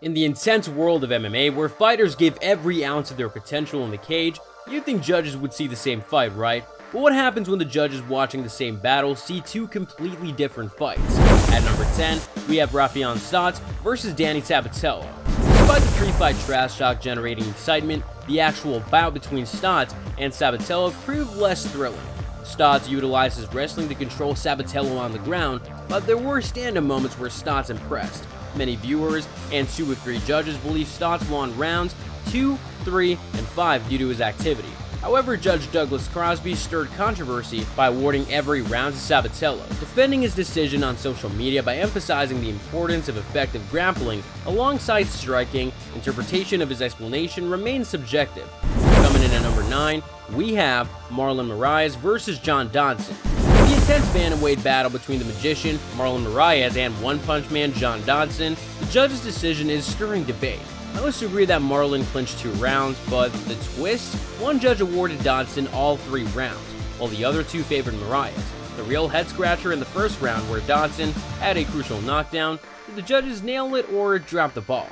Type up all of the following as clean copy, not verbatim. In the intense world of MMA, where fighters give every ounce of their potential in the cage, you'd think judges would see the same fight, right? But what happens when the judges watching the same battle see two completely different fights? At number 10, we have Rafael Stots versus Danny Sabatello. Despite the pre-fight trash talk generating excitement, the actual bout between Stots and Sabatello proved less thrilling. Stots utilizes wrestling to control Sabatello on the ground, but there were stand-up moments where Stots impressed. Many viewers and 2 of 3 judges believe Stots won rounds 2, 3, and 5 due to his activity. However, Judge Douglas Crosby stirred controversy by awarding every round to Sabatello, defending his decision on social media by emphasizing the importance of effective grappling alongside striking. Interpretation of his explanation remains subjective. Coming in at number 9, we have Marlon Moraes versus John Dodson. The intense bantamweight battle between the magician Marlon Moraes and One Punch Man John Dodson, the judge's decision is stirring debate. I must agree that Marlon clinched 2 rounds, but the twist? One judge awarded Dodson all 3 rounds, while the other 2 favored Moraes. The real head-scratcher in the first round, where Dodson had a crucial knockdown. Did the judges nail it or drop the ball?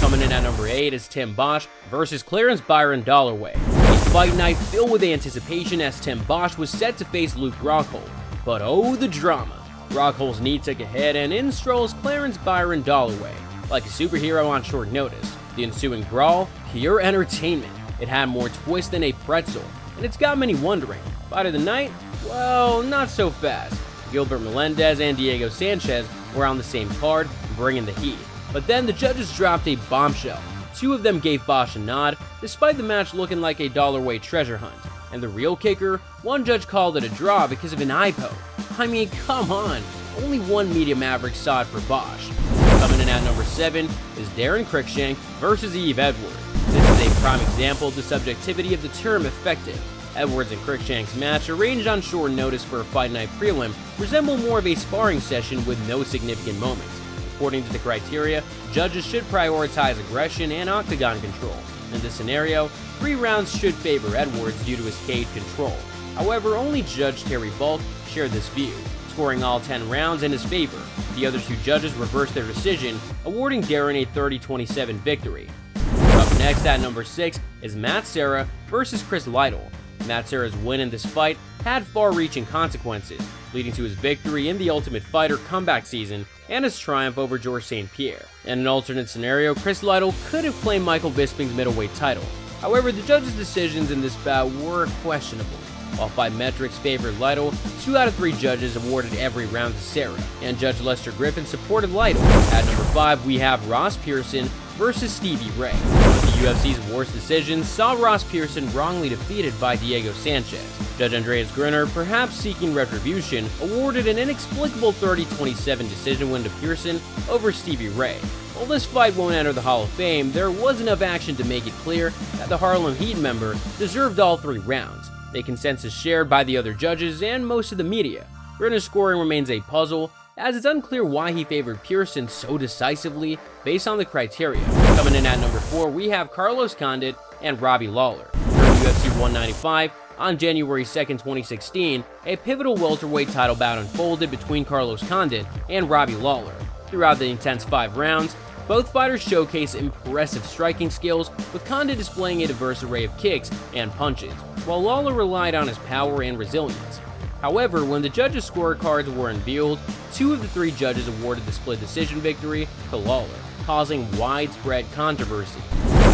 Coming in at number 8 is Tim Boetsch versus Clarence Byron Dollarway. A fight night filled with anticipation as Tim Boetsch was set to face Luke Rockhold. But oh, the drama. Rockhold's knee took a hit and in strolls Clarence Byron Dollarway, like a superhero on short notice. The ensuing brawl, pure entertainment. It had more twist than a pretzel, and it's got many wondering. Fight of the night? Well, not so fast. Gilbert Melendez and Diego Sanchez were on the same card, bringing the heat. But then the judges dropped a bombshell. 2 of them gave Boetsch a nod, despite the match looking like a Dollarway treasure hunt. And the real kicker? One judge called it a draw because of an eye poke. I mean, come on. Only one media maverick saw it for Boetsch. Coming in at number 7 is Darren Cruickshank versus Yves Edwards. This is a prime example of the subjectivity of the term effective. Edwards and Cruickshank's match, arranged on short notice for a fight night prelim, resemble more of a sparring session with no significant moments. According to the criteria, judges should prioritize aggression and octagon control. In this scenario, 3 rounds should favor Edwards due to his cage control. However, only Judge Terry Bult shared this view, scoring all 10 rounds in his favor. The other 2 judges reversed their decision, awarding Darren a 30-27 victory. Up next at number 6 is Matt Serra versus Chris Lytle. Matt Serra's win in this fight had far-reaching consequences, leading to his victory in the Ultimate Fighter comeback season and his triumph over George St. Pierre. In an alternate scenario, Chris Lytle could have claimed Michael Bisping's middleweight title. However, the judges' decisions in this bout were questionable. While 5 metrics favored Lytle, 2 out of 3 judges awarded every round to Serra, and Judge Lester Griffin supported Lytle. At number 5, we have Ross Pearson versus Stevie Ray. The UFC's worst decisions saw Ross Pearson wrongly defeated by Diego Sanchez. Judge Andreas Gruner, perhaps seeking retribution, awarded an inexplicable 30-27 decision win to Pearson over Stevie Ray. While this fight won't enter the Hall of Fame, there was enough action to make it clear that the Harlem Heat member deserved all 3 rounds. A consensus shared by the other judges and most of the media. Gruner's scoring remains a puzzle, as it's unclear why he favored Pearson so decisively based on the criteria. Coming in at number 4, we have Carlos Condit and Robbie Lawler. During UFC 195, on January 2nd, 2016, a pivotal welterweight title bout unfolded between Carlos Condit and Robbie Lawler. Throughout the intense 5 rounds, both fighters showcase impressive striking skills, with Condit displaying a diverse array of kicks and punches, while Lawler relied on his power and resilience. However, when the judges' scorecards were unveiled, 2 of the 3 judges awarded the split decision victory to Lawler, causing widespread controversy.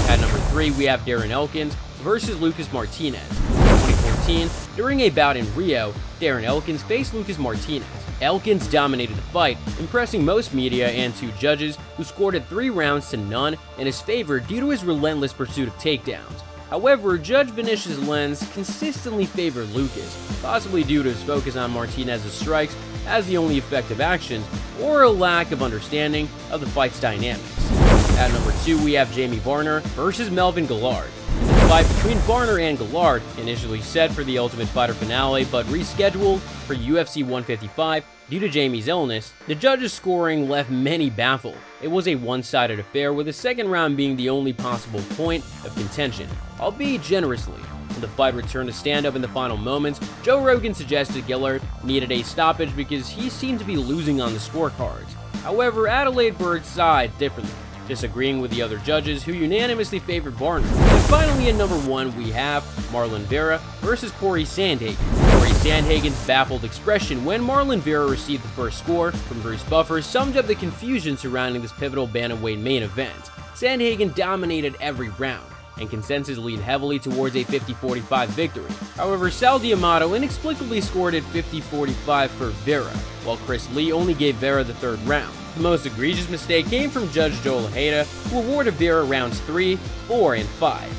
At number 3, we have Darren Elkins versus Lucas Martinez. In 2014, during a bout in Rio, Darren Elkins faced Lucas Martinez. Elkins dominated the fight, impressing most media and 2 judges, who scored it 3 rounds to none in his favor due to his relentless pursuit of takedowns. However, Judge Vinicius' lens consistently favored Lucas, possibly due to his focus on Martinez's strikes as the only effective actions, or a lack of understanding of the fight's dynamics. At number 2, we have Jamie Varner versus Melvin Guillard. The fight between Varner and Guillard, initially set for the Ultimate Fighter finale but rescheduled for UFC 155 due to Jamie's illness, the judges' scoring left many baffled. It was a one-sided affair, with the second round being the only possible point of contention, albeit generously. When the fight returned to stand-up in the final moments, Joe Rogan suggested Guillard needed a stoppage because he seemed to be losing on the scorecards. However, Adelaide Bird sighed differently, disagreeing with the other judges who unanimously favored Varner. And finally, at number 1, we have Marlon Vera versus Corey Sandhagen. Corey Sandhagen's baffled expression when Marlon Vera received the first score from Bruce Buffer summed up the confusion surrounding this pivotal bantamweight main event. Sandhagen dominated every round, and consensus leaned heavily towards a 50-45 victory. However, Sal D'Amato inexplicably scored at 50-45 for Vera, while Chris Lee only gave Vera the third round. The most egregious mistake came from Judge Joel Ojeda, who awarded Vera rounds 3, 4, and 5.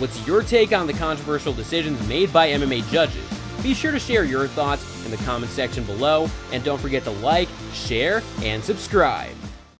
What's your take on the controversial decisions made by MMA judges? Be sure to share your thoughts in the comment section below, and don't forget to like, share, and subscribe.